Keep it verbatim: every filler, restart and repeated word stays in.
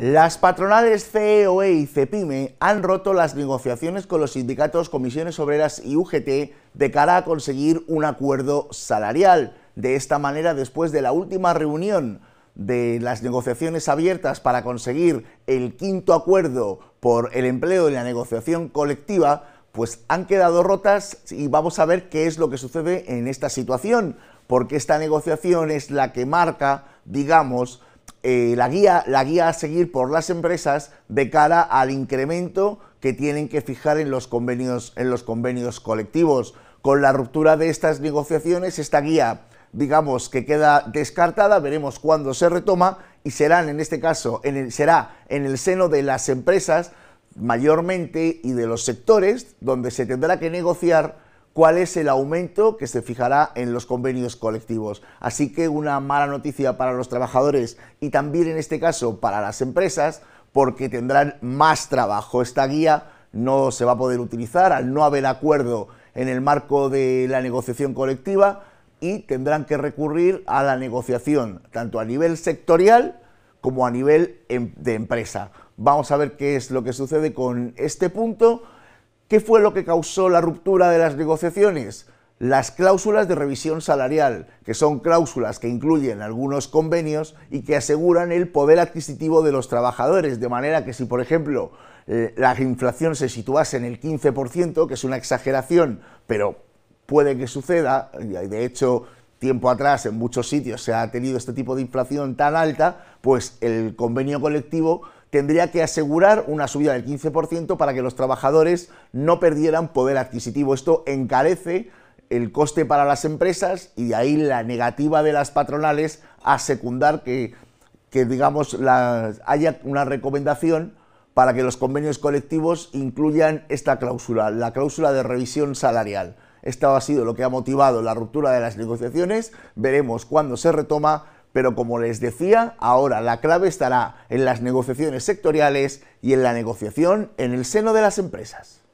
Las patronales C E O E y Cepyme han roto las negociaciones con los sindicatos, comisiones obreras y U G T de cara a conseguir un acuerdo salarial. De esta manera, después de la última reunión de las negociaciones abiertas para conseguir el quinto acuerdo por el empleo y la negociación colectiva, pues han quedado rotas y vamos a ver qué es lo que sucede en esta situación, porque esta negociación es la que marca, digamos, eh, la guía, la guía a seguir por las empresas de cara al incremento que tienen que fijar en los convenios, en los convenios colectivos. Con la ruptura de estas negociaciones, esta guía, digamos, que queda descartada, veremos cuándo se retoma y serán, en este caso, en el, será en el seno de las empresas mayormente y de los sectores donde se tendrá que negociar cuál es el aumento que se fijará en los convenios colectivos. Así que una mala noticia para los trabajadores y también, en este caso, para las empresas, porque tendrán más trabajo. Esta guía no se va a poder utilizar al no haber acuerdo en el marco de la negociación colectiva, y tendrán que recurrir a la negociación, tanto a nivel sectorial como a nivel de empresa. Vamos a ver qué es lo que sucede con este punto. ¿Qué fue lo que causó la ruptura de las negociaciones? Las cláusulas de revisión salarial, que son cláusulas que incluyen algunos convenios y que aseguran el poder adquisitivo de los trabajadores, de manera que si, por ejemplo, la inflación se situase en el quince por ciento, que es una exageración, pero puede que suceda, y de hecho tiempo atrás en muchos sitios se ha tenido este tipo de inflación tan alta, pues el convenio colectivo tendría que asegurar una subida del quince por ciento para que los trabajadores no perdieran poder adquisitivo. Esto encarece el coste para las empresas y de ahí la negativa de las patronales a secundar que, que digamos, la, haya una recomendación para que los convenios colectivos incluyan esta cláusula, la cláusula de revisión salarial. Esto ha sido lo que ha motivado la ruptura de las negociaciones. Veremos cuándo se retoma, pero como les decía, ahora la clave estará en las negociaciones sectoriales y en la negociación en el seno de las empresas.